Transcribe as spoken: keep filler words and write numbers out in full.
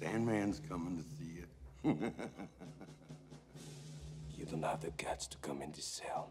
Sandman's coming to see you. You don't have the guts to come in this cell.